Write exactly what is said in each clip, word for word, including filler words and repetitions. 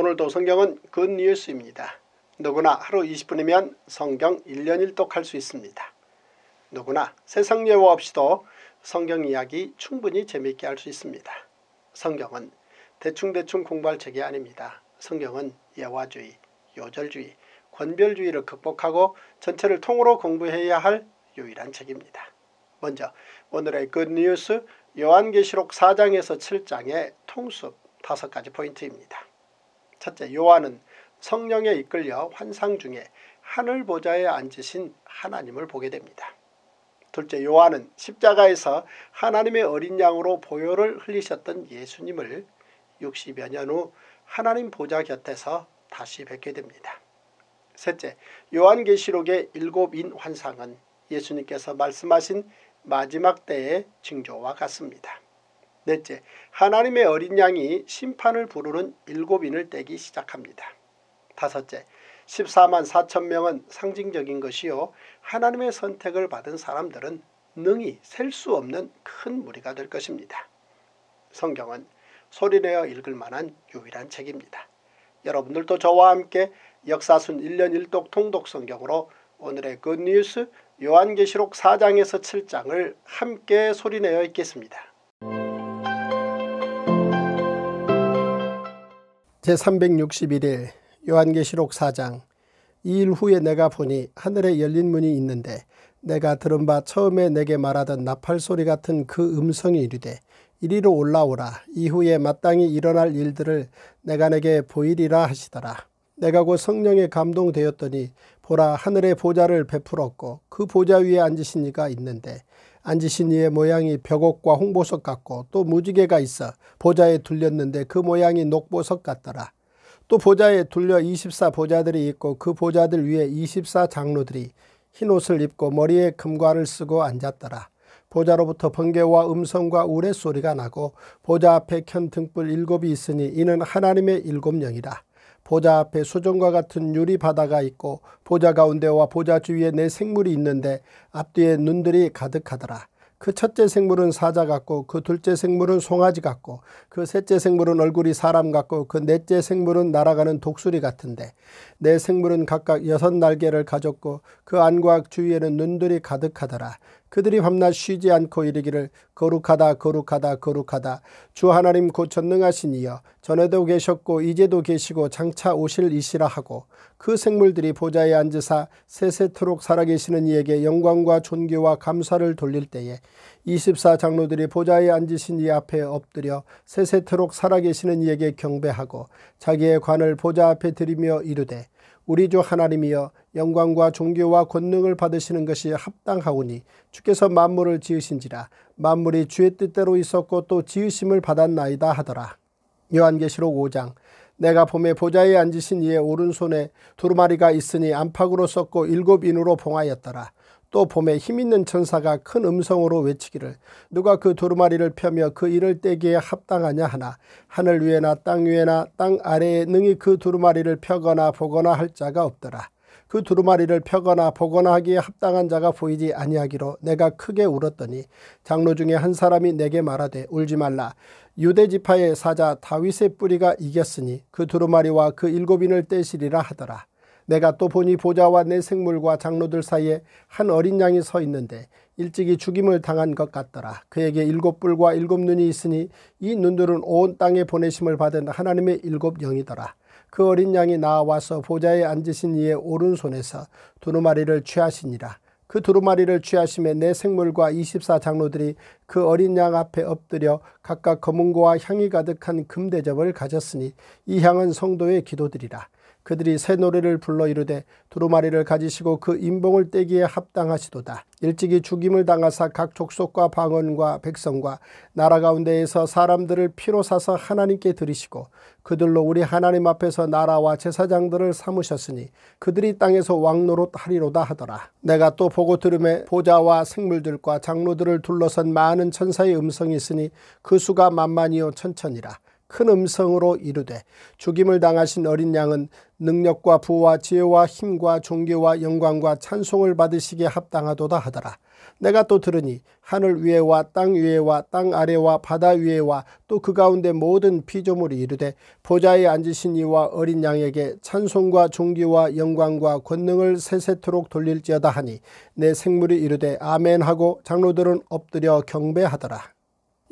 오늘도 성경은 굿뉴스입니다. 누구나 하루 이십 분이면 성경 일 년 일 독 할 수 있습니다. 누구나 세상 예화 없이도 성경 이야기 충분히 재미있게 할 수 있습니다. 성경은 대충대충 공부할 책이 아닙니다. 성경은 예화주의, 요절주의, 권별주의를 극복하고 전체를 통으로 공부해야 할 유일한 책입니다. 먼저 오늘의 굿뉴스 요한계시록 사 장에서 칠 장의 통습 다섯 가지 포인트입니다. 첫째, 요한은 성령에 이끌려 환상 중에 하늘 보좌에 앉으신 하나님을 보게 됩니다. 둘째, 요한은 십자가에서 하나님의 어린 양으로 보혈을 흘리셨던 예수님을 육십여 년 후 하나님 보좌 곁에서 다시 뵙게 됩니다. 셋째, 요한계시록의 일곱 인 환상은 예수님께서 말씀하신 마지막 때의 징조와 같습니다. 넷째, 하나님의 어린 양이 심판을 부르는 일곱 인을 떼기 시작합니다. 다섯째, 십사만 사천 명은 상징적인 것이요 하나님의 선택을 받은 사람들은 능히 셀 수 없는 큰 무리가 될 것입니다. 성경은 소리내어 읽을 만한 유일한 책입니다. 여러분들도 저와 함께 역사순 일 년 일 독 통독 성경으로 오늘의 굿뉴스 요한계시록 사 장에서 칠 장을 함께 소리내어 읽겠습니다. 제삼백육십일 일 요한계시록 사 장. 이 일 후에 내가 보니 하늘에 열린 문이 있는데 내가 들은 바 처음에 내게 말하던 나팔소리 같은 그 음성이 이르되 이리로 올라오라. 이후에 마땅히 일어날 일들을 내가 내게 보이리라 하시더라. 내가 곧 성령에 감동되었더니 보라, 하늘의 보좌를 베풀었고 그 보좌 위에 앉으신 이가 있는데 앉으신 이의 모양이 벽옥과 홍보석 같고 또 무지개가 있어 보좌에 둘렸는데 그 모양이 녹보석 같더라. 또 보좌에 둘려 이십사 보좌들이 있고 그 보좌들 위에 이십사 장로들이 흰옷을 입고 머리에 금관을 쓰고 앉았더라. 보좌로부터 번개와 음성과 우레소리가 나고 보좌 앞에 켠 등불 일곱이 있으니 이는 하나님의 일곱 영이라. 보좌 앞에 수정과 같은 유리 바다가 있고 보좌 가운데와 보좌 주위에 네 생물이 있는데 앞뒤에 눈들이 가득하더라. 그 첫째 생물은 사자 같고 그 둘째 생물은 송아지 같고 그 셋째 생물은 얼굴이 사람 같고 그 넷째 생물은 날아가는 독수리 같은데 네 생물은 각각 여섯 날개를 가졌고 그 안과 주위에는 눈들이 가득하더라. 그들이 밤낮 쉬지 않고 이르기를 거룩하다 거룩하다 거룩하다 주 하나님 곧 전능하신 이여 전에도 계셨고 이제도 계시고 장차 오실 이시라 하고 그 생물들이 보좌에 앉으사 세세토록 살아계시는 이에게 영광과 존귀와 감사를 돌릴 때에 이십사 장로들이 보좌에 앉으신 이 앞에 엎드려 세세토록 살아계시는 이에게 경배하고 자기의 관을 보좌 앞에 드리며 이르되 우리 주 하나님이여 영광과 존귀와 권능을 받으시는 것이 합당하오니 주께서 만물을 지으신지라 만물이 주의 뜻대로 있었고 또 지으심을 받았나이다 하더라. 요한계시록 오 장. 내가 봄에 보좌에 앉으신 이의 오른손에 두루마리가 있으니 안팎으로 썩고 일곱 인으로 봉하였더라. 또 봄에 힘있는 천사가 큰 음성으로 외치기를 누가 그 두루마리를 펴며 그 이를 떼기에 합당하냐 하나 하늘 위에나 땅 위에나 땅 아래에 능히 그 두루마리를 펴거나 보거나 할 자가 없더라. 그 두루마리를 펴거나 보거나 하기에 합당한 자가 보이지 아니하기로 내가 크게 울었더니 장로 중에 한 사람이 내게 말하되 울지 말라. 유대지파의 사자 다윗의 뿌리가 이겼으니 그 두루마리와 그 일곱인을 떼시리라 하더라. 내가 또 보니 보좌와 네 생물과 장로들 사이에 한 어린 양이 서 있는데 일찍이 죽임을 당한 것 같더라. 그에게 일곱 뿔과 일곱 눈이 있으니 이 눈들은 온 땅에 보내심을 받은 하나님의 일곱 영이더라. 그 어린 양이 나와서 보좌에 앉으신 이의 오른손에서 두루마리를 취하시니라. 그 두루마리를 취하심에 네 생물과 이십사 장로들이 그 어린 양 앞에 엎드려 각각 검은고와 향이 가득한 금대접을 가졌으니 이 향은 성도의 기도들이라. 그들이 새 노래를 불러 이르되 두루마리를 가지시고 그 임봉을 떼기에 합당하시도다. 일찍이 죽임을 당하사 각 족속과 방언과 백성과 나라 가운데에서 사람들을 피로 사서 하나님께 드리시고 그들로 우리 하나님 앞에서 나라와 제사장들을 삼으셨으니 그들이 땅에서 왕노릇 하리로다 하더라. 내가 또 보고 들음에 보좌와 생물들과 장로들을 둘러선 많은 천사의 음성이 있으니 그 수가 만만이요 천천이라. 큰 음성으로 이르되 죽임을 당하신 어린 양은 능력과 부와 지혜와 힘과 존귀와 영광과 찬송을 받으시기에 합당하도다 하더라. 내가 또 들으니 하늘 위에와 땅 위에와 땅 아래와 바다 위에와 또 그 가운데 모든 피조물이 이르되 보좌에 앉으신 이와 어린 양에게 찬송과 존귀와 영광과 권능을 세세토록 돌릴지어다 하니 내 생물이 이르되 아멘 하고 장로들은 엎드려 경배하더라.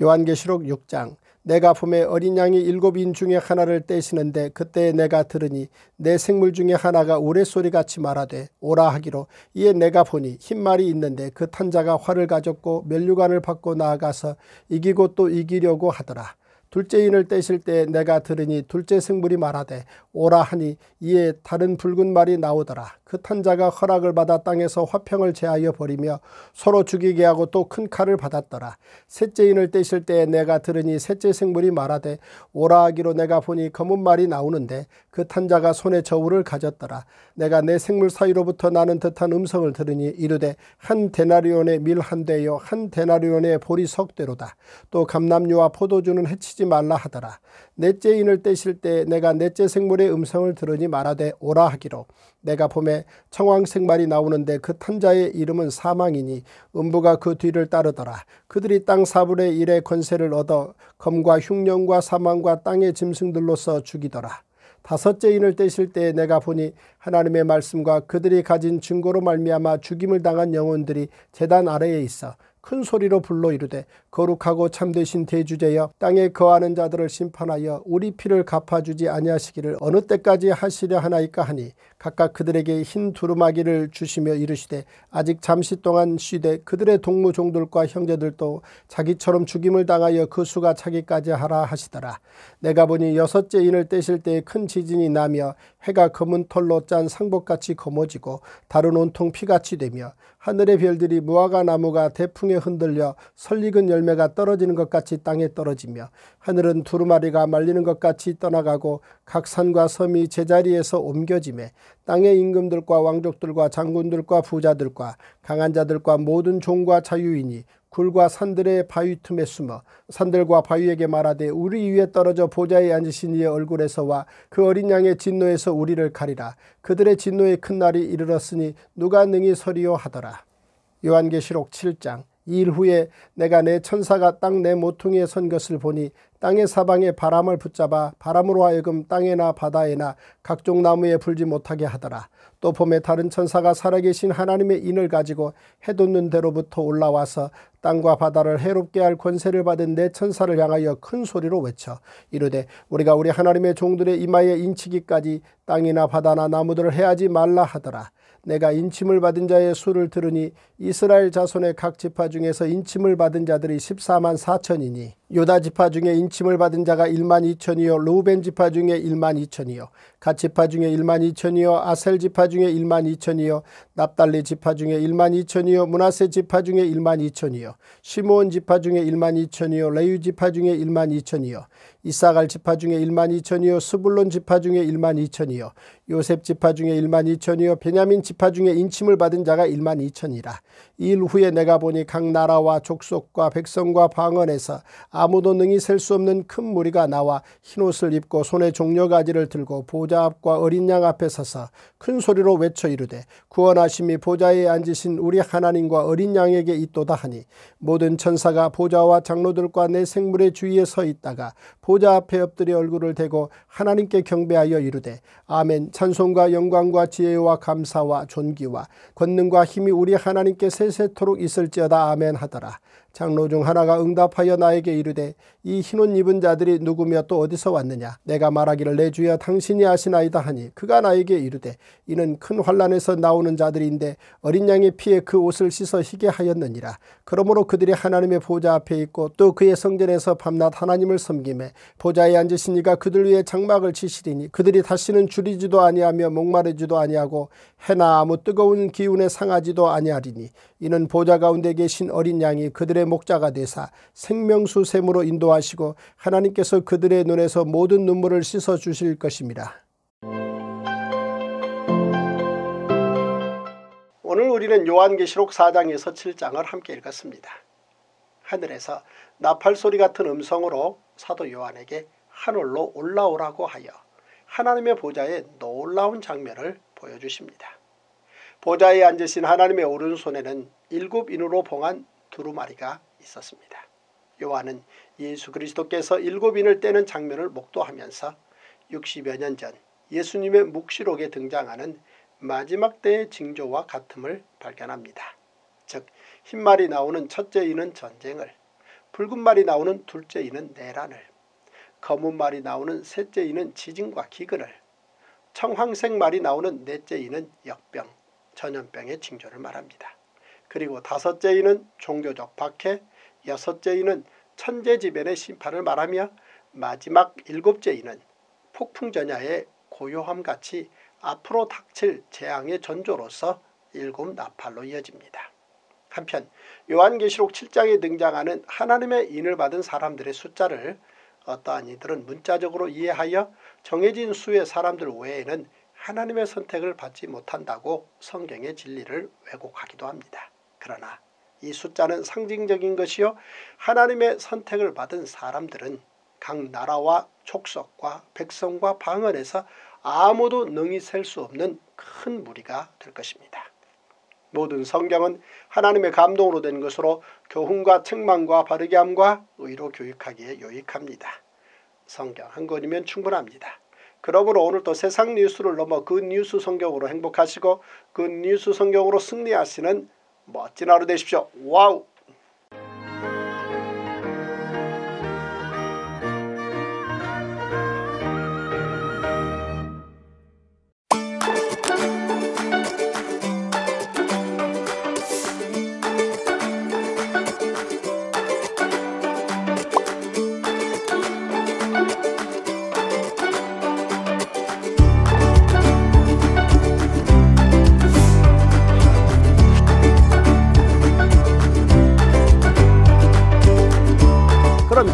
요한계시록 육 장. 내가 품에 어린 양이 일곱 인 중에 하나를 떼시는데 그때 내가 들으니 내 생물 중에 하나가 우레소리같이 말하되 오라 하기로 이에 내가 보니 흰 말이 있는데 그 탄 자가 활을 가졌고 면류관을 받고 나아가서 이기고 또 이기려고 하더라. 둘째 인을 떼실 때 내가 들으니 둘째 생물이 말하되 오라 하니 이에 다른 붉은 말이 나오더라. 그 탄 자가 허락을 받아 땅에서 화평을 제하여 버리며 서로 죽이게 하고 또 큰 칼을 받았더라. 셋째 인을 떼실 때 내가 들으니 셋째 생물이 말하되 오라 하기로 내가 보니 검은 말이 나오는데 그 탄 자가 손에 저울을 가졌더라. 내가 내 생물 사이로부터 나는 듯한 음성을 들으니 이르되 한 데나리온의 밀 한 대요 한 데나리온의 보리 석 대로다. 또 감람류와 포도주는 해치지 말라 하더라. 넷째 인을 떼실 때 내가 넷째 생물의 음성을 들으니 말하되 오라 하기로 내가 보매 청황색 말이 나오는데 그 탄 자의 이름은 사망이니 음부가 그 뒤를 따르더라. 그들이 땅 사분의 일의 권세를 얻어 검과 흉령과 사망과 땅의 짐승들로서 죽이더라. 다섯째 인을 떼실 때 내가 보니 하나님의 말씀과 그들이 가진 증거로 말미암아 죽임을 당한 영혼들이 제단 아래에 있어 큰 소리로 불러 이르되 거룩하고 참되신 대주제여 땅에 거하는 자들을 심판하여 우리 피를 갚아주지 아니하시기를 어느 때까지 하시려 하나이까 하니 각각 그들에게 흰 두루마기를 주시며 이르시되 아직 잠시 동안 쉬되 그들의 동무종들과 형제들도 자기처럼 죽임을 당하여 그 수가 차기까지 하라 하시더라. 내가 보니 여섯째 인을 떼실 때 큰 지진이 나며 해가 검은 털로 짠 상복같이 검어지고 다른 온통 피같이 되며 하늘의 별들이 무화과 나무가 대풍에 흔들려 설익은 열매가 떨어지는 것 같이 땅에 떨어지며 하늘은 두루마리가 말리는 것 같이 떠나가고 각 산과 섬이 제자리에서 옮겨지매 땅의 임금들과 왕족들과 장군들과 부자들과 강한 자들과 모든 종과 자유인이 굴과 산들의 바위 틈에 숨어 산들과 바위에게 말하되 우리 위에 떨어져 보좌에 앉으신 이의 얼굴에서와 그 어린 양의 진노에서 우리를 가리라. 그들의 진노의 큰 날이 이르렀으니 누가 능히 서리요 하더라. 요한계시록 칠 장. 이 일 후에 내가 내 천사가 땅 내 모퉁이에 선 것을 보니 땅의 사방에 바람을 붙잡아 바람으로 하여금 땅에나 바다에나 각종 나무에 불지 못하게 하더라. 또 봄에 다른 천사가 살아계신 하나님의 인을 가지고 해돋는 데로부터 올라와서 땅과 바다를 해롭게 할 권세를 받은 내 천사를 향하여 큰 소리로 외쳐 이르되 우리가 우리 하나님의 종들의 이마에 인치기까지 땅이나 바다나 나무들을 해하지 말라 하더라. 내가 인침을 받은 자의 수를 들으니 이스라엘 자손의 각 지파 중에서 인침을 받은 자들이 십사만 사천이니 유다 지파 중에 인침을 받은 자가 일만 이천이요 루벤 지파 중에 일만 이천이요 갓 지파 중에 일만 이천이요 아셀 지파 중에 일만 이천이요 납달리 지파 중에 일만 이천이요 므낫세 지파 중에 일만 이천이요 시므온 지파 중에 일만 이천이요 레위 지파 중에 일만 이천이요 이사갈 지파 중에 일만 이천이요 스불론 지파 중에 일만 이천이요 요셉 지파 중에 일만 이천이요 베냐민 지파 중에 인침을 받은 자가 일만 이천이라 이 일 후에 내가 보니 각 나라와 족속과 백성과 방언에서 아무도 능히 셀 수 없는 큰 무리가 나와 흰옷을 입고 손에 종려가지를 들고 보좌 앞과 어린 양 앞에 서서 큰 소리로 외쳐 이르되 구원하심이 보좌에 앉으신 우리 하나님과 어린 양에게 있도다 하니 모든 천사가 보좌와 장로들과 내 생물의 주위에 서 있다가 보좌 앞에 엎드려 얼굴을 대고 하나님께 경배하여 이르되 아멘 찬송과 영광과 지혜와 감사와 존귀와 권능과 힘이 우리 하나님께 세세토록 있을지어다 아멘 하더라. 장로 중 하나가 응답하여 나에게 이르되 이 흰옷 입은 자들이 누구며 또 어디서 왔느냐 내가 말하기를 내 주여 당신이 아시나이다 하니 그가 나에게 이르되 이는 큰 환란에서 나오는 자들인데 어린 양의 피에 그 옷을 씻어 희게 하였느니라. 그러므로 그들이 하나님의 보좌 앞에 있고 또 그의 성전에서 밤낮 하나님을 섬기매 보좌에 앉으신 이가 그들 위에 장막을 치시리니 그들이 다시는 줄이지도 아니하며 목마르지도 아니하고 해나 아무 뜨거운 기운에 상하지도 아니하리니 이는 보좌 가운데 계신 어린 양이 그들의 목자가 되사 생명수 샘으로 인도하시고 하나님께서 그들의 눈에서 모든 눈물을 씻어 주실 것입니다. 오늘 우리는 요한계시록 사 장에서 칠 장을 함께 읽었습니다. 하늘에서 나팔 소리 같은 음성으로 사도 요한에게 하늘로 올라오라고 하여 하나님의 보좌의 놀라운 장면을 보여주십니다. 보좌에 앉으신 하나님의 오른손에는 일곱 인으로 봉한 두루마리가 있었습니다. 요한은 예수 그리스도께서 일곱 인을 떼는 장면을 목도하면서 육십여 년 전 예수님의 묵시록에 등장하는 마지막 때의 징조와 같음을 발견합니다. 즉 흰말이 나오는 첫째 인은 전쟁을, 붉은 말이 나오는 둘째 인은 내란을, 검은 말이 나오는 셋째 인은 지진과 기근을, 청황색 말이 나오는 넷째 인은 역병, 전염병의 징조를 말합니다. 그리고 다섯째 인은 종교적 박해, 여섯째 인은 천재지변의 심판을 말하며 마지막 일곱째 인은 폭풍전야의 고요함같이 앞으로 닥칠 재앙의 전조로서 일곱 나팔로 이어집니다. 한편 요한계시록 칠 장에 등장하는 하나님의 인을 받은 사람들의 숫자를 어떠한 이들은 문자적으로 이해하여 정해진 수의 사람들 외에는 하나님의 선택을 받지 못한다고 성경의 진리를 왜곡하기도 합니다. 그러나 이 숫자는 상징적인 것이요 하나님의 선택을 받은 사람들은 각 나라와 족속과 백성과 방언에서 아무도 능히 셀 수 없는 큰 무리가 될 것입니다. 모든 성경은 하나님의 감동으로 된 것으로 교훈과 책망과 바르게함과 의로 교육하기에 유익합니다. 성경 한 권이면 충분합니다. 그러므로 오늘도 세상 뉴스를 넘어 그 뉴스 성경으로 행복하시고 그 뉴스 성경으로 승리하시는 멋진 하루 되십시오. 와우!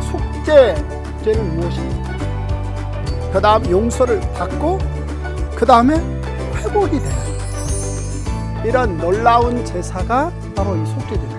속죄죄는 무엇입니까? 그 다음 용서를 받고 그 다음에 회복이 되는 이런 놀라운 제사가 바로 이 속죄죄입니다.